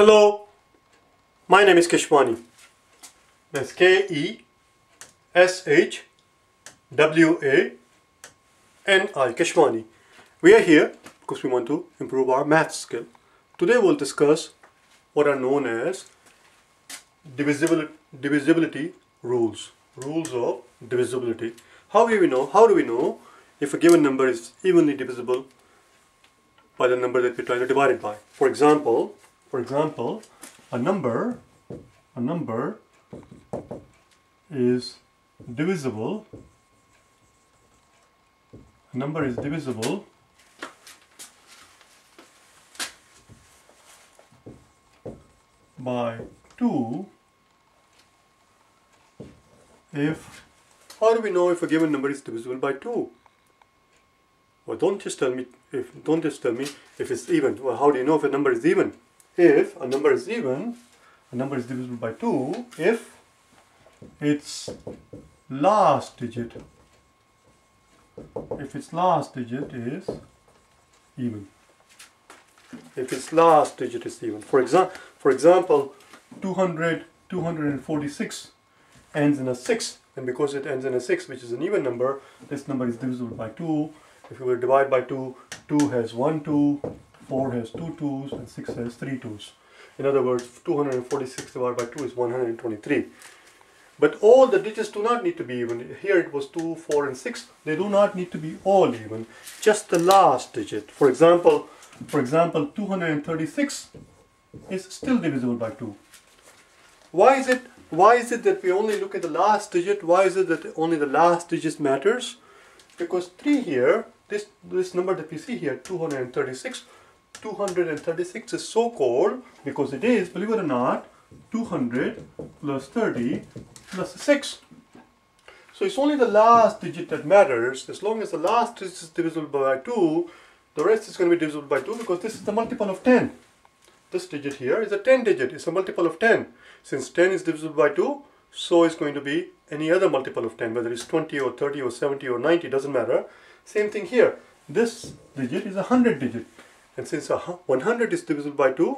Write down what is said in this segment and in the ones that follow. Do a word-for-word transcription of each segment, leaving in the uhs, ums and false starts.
Hello, my name is Keshwani. That's K E S H W A N I, Keshwani. We are here because we want to improve our math skill. Today we'll discuss what are known as divisibility, divisibility rules. Rules of divisibility. How do we know? How do we know if a given number is evenly divisible by the number that we're trying to divide it by? For example, For example, a number, a number is divisible, a number is divisible by two if, how do we know if a given number is divisible by two? Well, don't just tell me if, don't just tell me if it's even. Well, how do you know if a number is even? If a number is even, a number is divisible by two if its last digit, if its last digit is even. If its last digit is even. For example, for example, two hundred, two forty-six ends in a six, and because it ends in a six, which is an even number, this number is divisible by two. If you were to divide by two, two has one two. four has two twos and six has three twos. In other words, two hundred forty-six divided by two is one hundred twenty-three. But all the digits do not need to be even. Here it was two, four and six. They do not need to be all even. Just the last digit. For example, for example, two hundred thirty-six is still divisible by two. Why is it, why is it that we only look at the last digit? Why is it that only the last digit matters? Because three here, this, this number that we see here, two hundred thirty-six, two hundred thirty-six is so called because it is, believe it or not, two hundred plus thirty plus six. So it's only the last digit that matters. As long as the last digit is divisible by two, the rest is going to be divisible by two because this is the multiple of ten. This digit here is a ten digit. It's a multiple of ten. Since ten is divisible by two, so it's going to be any other multiple of ten, whether it's twenty or thirty or seventy or ninety, doesn't matter. Same thing here. This digit is a hundred digit. And since one hundred is divisible by two,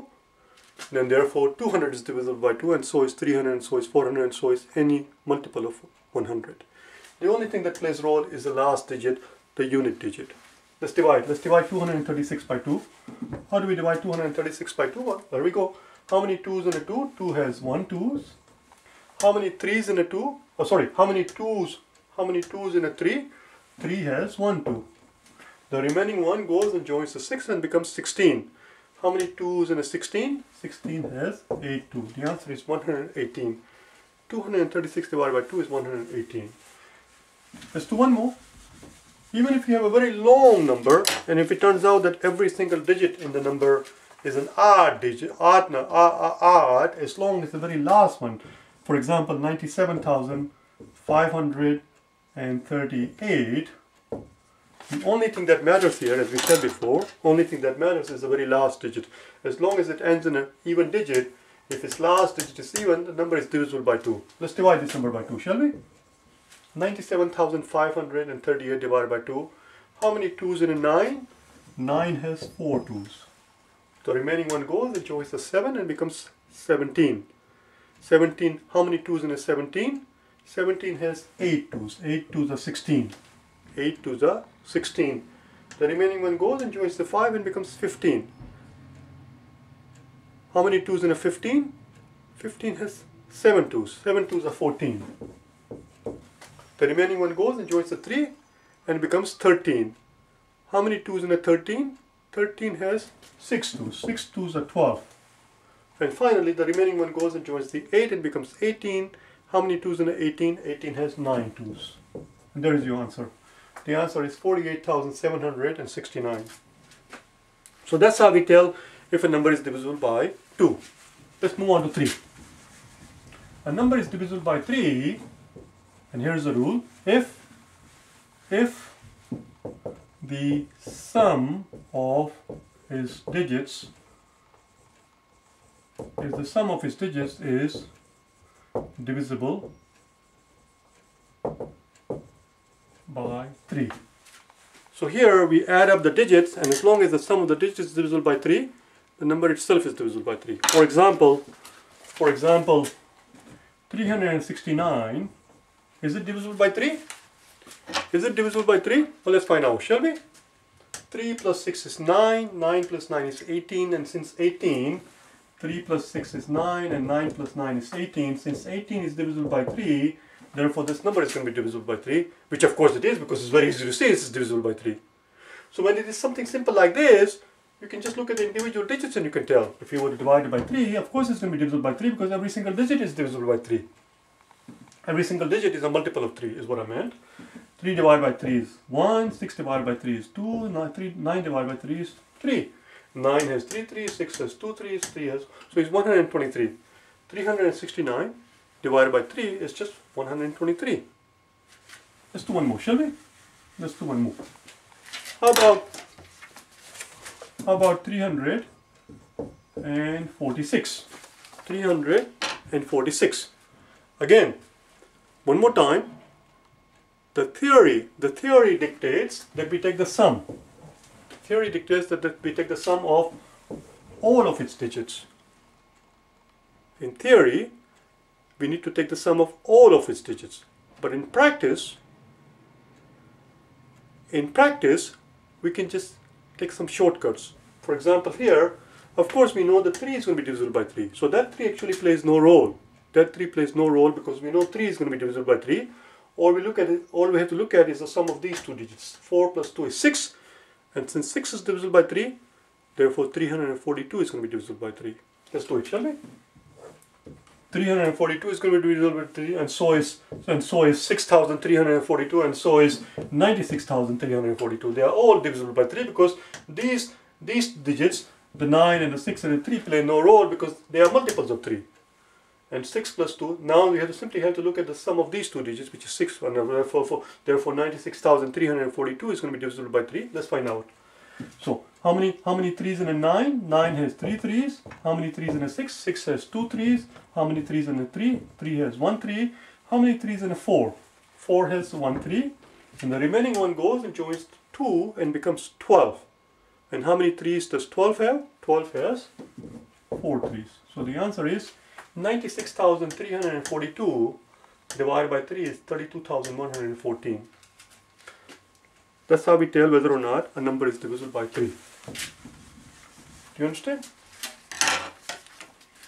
then therefore two hundred is divisible by two, and so is three hundred, and so is four hundred, and so is any multiple of one hundred. The only thing that plays a role is the last digit, the unit digit. Let's divide. Let's divide two hundred thirty-six by two. How do we divide two hundred thirty-six by two? Well, there we go. How many twos in a two? two has one twos. How many threes in a two? Oh, sorry. How many twos? How many twos in a three? three has one two. The remaining one goes and joins the six and becomes sixteen. How many twos in a sixteen? sixteen has eight twos. The answer is one hundred eighteen. two hundred thirty-six divided by two is one hundred eighteen. Let's do one more. Even if you have a very long number, and if it turns out that every single digit in the number is an odd digit, odd, odd, odd, as long as the very last one. For example, ninety-seven thousand five hundred thirty-eight. The only thing that matters here, as we said before, only thing that matters is the very last digit. As long as it ends in an even digit, if its last digit is even, the number is divisible by two. Let's divide this number by two, shall we? ninety-seven thousand five hundred thirty-eight divided by two. How many twos in a nine? nine has four twos. The remaining one goes, it joins the seven and becomes seventeen. seventeen, how many twos in a seventeen? seventeen has eight twos. eight twos are sixteen. eight to the sixteen. The remaining one goes and joins the five and becomes fifteen. How many twos in a fifteen? fifteen has seven twos. seven twos are fourteen. The remaining one goes and joins the three and becomes thirteen. How many twos in a thirteen? thirteen has six twos. six twos are twelve. And finally, the remaining one goes and joins the eight and becomes eighteen. How many twos in a eighteen? eighteen has nine twos. And there is your answer. The answer is forty-eight thousand seven hundred sixty-nine. So that's how we tell if a number is divisible by two. Let's move on to three. A number is divisible by three, and here's the rule. If, if the sum of its digits, if the sum of its digits is divisible by three. So here we add up the digits, and as long as the sum of the digits is divisible by three, the number itself is divisible by three. For example, for example, three hundred sixty-nine, is it divisible by three? Is it divisible by three? Well, let's find out, shall we? three plus six is nine, nine plus nine is eighteen, and since eighteen, three plus six is nine, and nine plus nine is eighteen. Since eighteen is divisible by three, therefore this number is going to be divisible by three, which of course it is, because it's very easy to see it's divisible by three. So when it is something simple like this, you can just look at the individual digits and you can tell. If you were to divide it by three, of course it's going to be divisible by three, because every single digit is divisible by three. Every single digit is a multiple of three, is what I meant. three divided by three is one, six divided by three is two, nine, three, nine divided by three is three. nine has three threes, six has two threes, three has... So it's one hundred twenty-three. three hundred sixty-nine divided by three is just one hundred twenty-three. Let's do one more, shall we? Let's do one more. How about... How about three hundred forty-six? three hundred forty-six. Again, one more time. The theory, the theory dictates that we take the sum. The theory dictates that we take the sum of all of its digits. In theory, we need to take the sum of all of its digits. But in practice, in practice, we can just take some shortcuts. For example, here, of course, we know that three is going to be divisible by three. So that three actually plays no role. That three plays no role because we know three is going to be divisible by three. All we look at it, all we have to look at is the sum of these two digits. four plus two is six, and since six is divisible by three, therefore three hundred forty-two is going to be divisible by three. Let's do it, shall we? three hundred forty-two is going to be divisible by three, and so is and so is six thousand three hundred forty-two, and so is ninety-six thousand three hundred forty-two. They are all divisible by three because these these digits, the nine and the six and the three, play no role because they are multiples of three. And six plus two, now we have to simply have to look at the sum of these two digits, which is six, and therefore, therefore ninety-six thousand three hundred forty-two is going to be divisible by three. Let's find out. So, how many how many threes in a nine? nine has three threes. How many threes in a six? six has two threes. How many threes in a three? three has one three. How many threes in a four? four has one three. And the remaining one goes and joins two and becomes twelve. And how many threes does twelve have? twelve has four threes. So the answer is ninety-six thousand three hundred forty-two divided by three is thirty-two thousand one hundred fourteen. That's how we tell whether or not a number is divisible by three. Do you understand?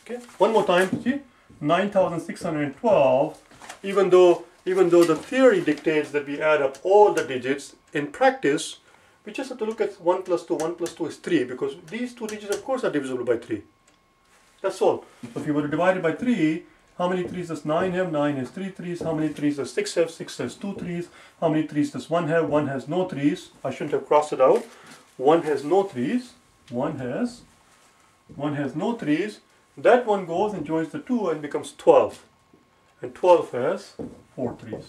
Okay. One more time, see? nine thousand six hundred twelve. Even though, even though the theory dictates that we add up all the digits, in practice, we just have to look at one plus two. one plus two is three, because these two digits, of course, are divisible by three. That's all. So if you were to divide it by three, how many threes does nine have? nine has three threes. How many threes does six have? six has two threes. How many threes does one have? one has no threes. I shouldn't have crossed it out. one has no threes. one has. one has no threes. That one goes and joins the two and becomes twelve. And twelve has four threes.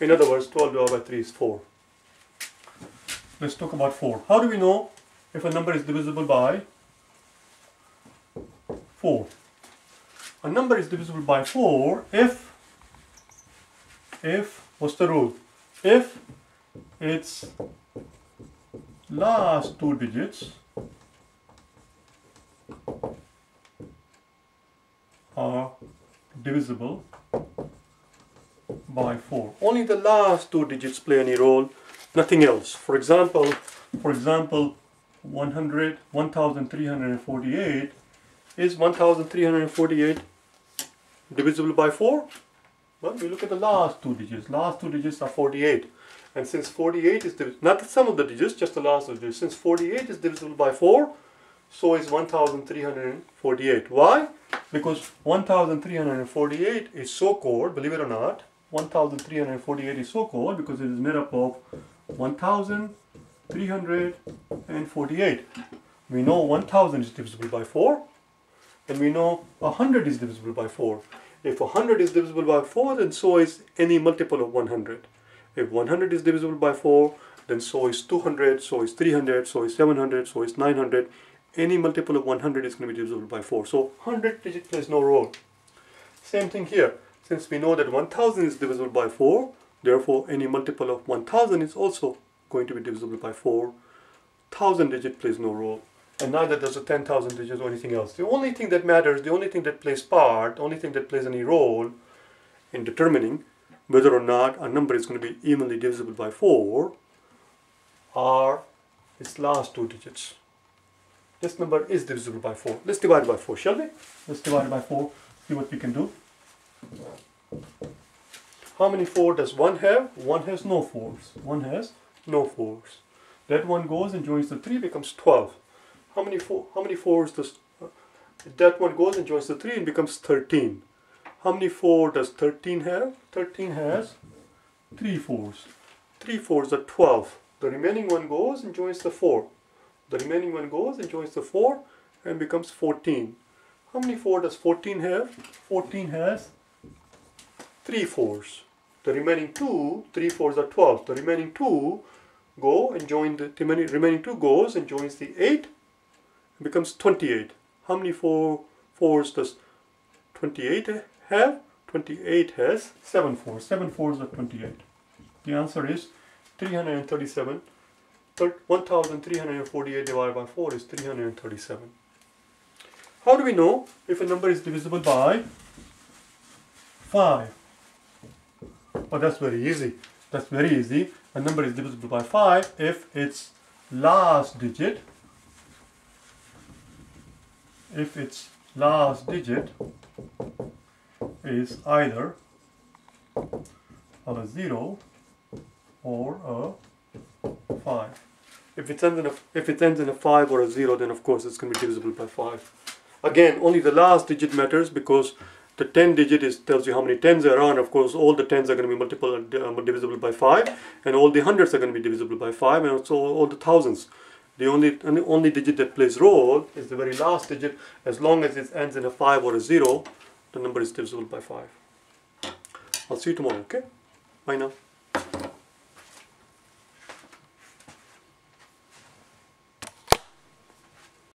In other words, twelve divided by three is four. Let's talk about four. How do we know if a number is divisible by four? A number is divisible by four if, if, what's the rule? If its last two digits are divisible by four. Only the last two digits play any role, nothing else. For example, for example, one hundred, one thousand three hundred forty-eight. Is one thousand three hundred forty-eight divisible by four? Well, we look at the last two digits. Last two digits are forty-eight. And since forty-eight is divisible, not the sum of the digits, just the last two digits. Since forty-eight is divisible by four, so is one thousand three hundred forty-eight. Why? Because one thousand three hundred forty-eight is so called, believe it or not, one thousand three hundred forty-eight is so called because it is made up of one thousand three hundred forty-eight. We know one thousand is divisible by four. And we know one hundred is divisible by four. If one hundred is divisible by four, then so is any multiple of one hundred. If one hundred is divisible by four, then so is two hundred, so is three hundred, so is seven hundred, so is nine hundred. Any multiple of one hundred is going to be divisible by four. So one hundred digit plays no role. Same thing here. Since we know that one thousand is divisible by four, therefore any multiple of one thousand is also going to be divisible by four. one thousand digit plays no role. and neither does the ten thousand digits or anything else. The only thing that matters, the only thing that plays part, the only thing that plays any role in determining whether or not a number is going to be evenly divisible by four are its last two digits. This number is divisible by four. Let's divide it by four, shall we? Let's divide it by four, see what we can do. How many four does one have? One has no fours. One has no fours. That one goes and joins the three, becomes twelve. How many four? How many fours does uh, that one goes and joins the three and becomes thirteen? How many four does thirteen have? Thirteen has three fours. Three fours are twelve. The remaining one goes and joins the four. The remaining one goes and joins the four and becomes fourteen. How many four does fourteen have? Fourteen has three fours. The remaining two, three fours are twelve. The remaining two go and join the, the remaining two goes and joins the eight, and becomes twenty-eight. How many four fours does twenty-eight have? Twenty-eight has seven fours. Seven fours are twenty-eight. The answer is three hundred and thirty-seven. one thousand three hundred forty-eight divided by four is three hundred thirty-seven. How do we know if a number is divisible by five? Oh, that's very easy. That's very easy. A number is divisible by five if its last digit, if its last digit is either a zero or a five. If it ends in a, if it ends in a five or a zero, then of course it's going to be divisible by five. Again, only the last digit matters, because the ten digit is, tells you how many tens there are, and of course all the tens are going to be multiple, uh, divisible by five, and all the hundreds are going to be divisible by five, and also all the thousands. The only, the only digit that plays role is the very last digit. As long as it ends in a five or a zero, the number is divisible by five. I'll see you tomorrow, okay? Bye now.